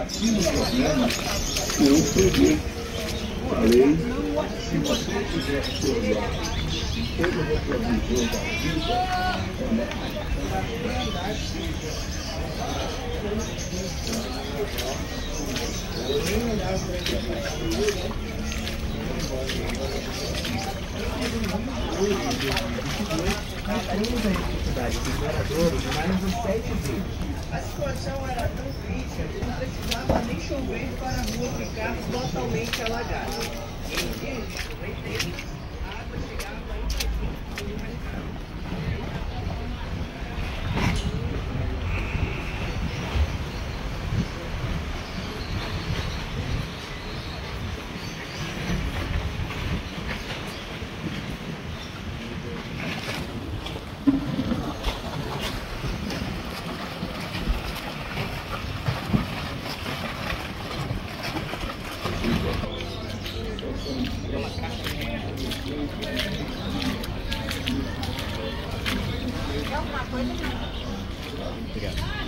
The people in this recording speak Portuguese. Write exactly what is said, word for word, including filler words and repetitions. Aqui no programa, eu peguei, falei, se você quiser se olhar, todo o retrovisor da vida, é uma coisa. A situação era tão crítica que não precisava nem chover para a rua ficar totalmente alagada. Em dias venteiros, a água chegava a Obrigado.